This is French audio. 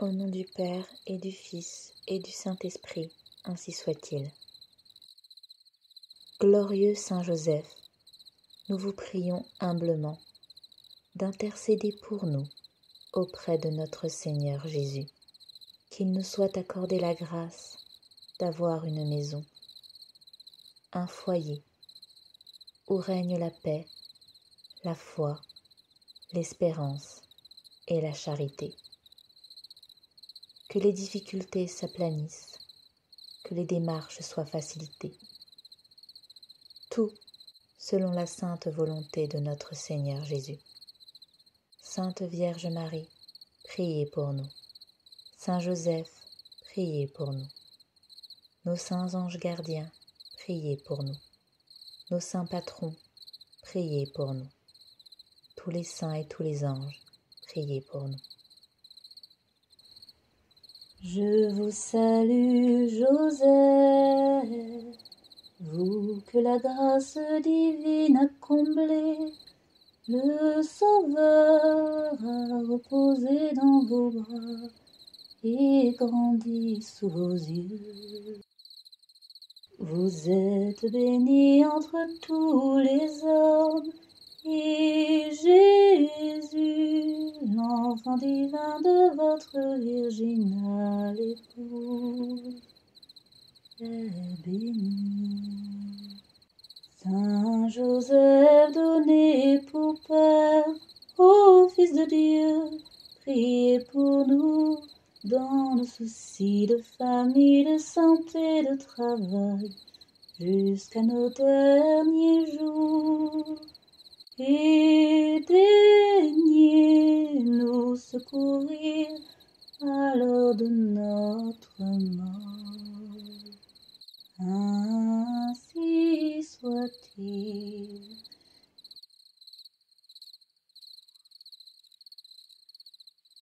Au nom du Père et du Fils et du Saint-Esprit, ainsi soit-il. Glorieux Saint Joseph, nous vous prions humblement d'intercéder pour nous auprès de notre Seigneur Jésus, qu'il nous soit accordé la grâce d'avoir une maison, un foyer, où règne la paix, la foi, l'espérance et la charité. Que les difficultés s'aplanissent, que les démarches soient facilitées. Tout selon la sainte volonté de notre Seigneur Jésus. Sainte Vierge Marie, priez pour nous. Saint Joseph, priez pour nous. Nos saints anges gardiens, priez pour nous. Nos saints patrons, priez pour nous. Tous les saints et tous les anges, priez pour nous. Je vous salue, Joseph, vous que la grâce divine a comblé, le Sauveur a reposé dans vos bras et grandi sous vos yeux. Vous êtes bénie entre tous les hommes, et Jésus, l'enfant divin de votre virginale épouse, est béni. Saint Joseph, donné pour Père au Fils de Dieu, priez pour nous dans nos soucis de famille, de santé, de travail, jusqu'à nos derniers jours. Et daignez-nous secourir à l'heure de notre mort.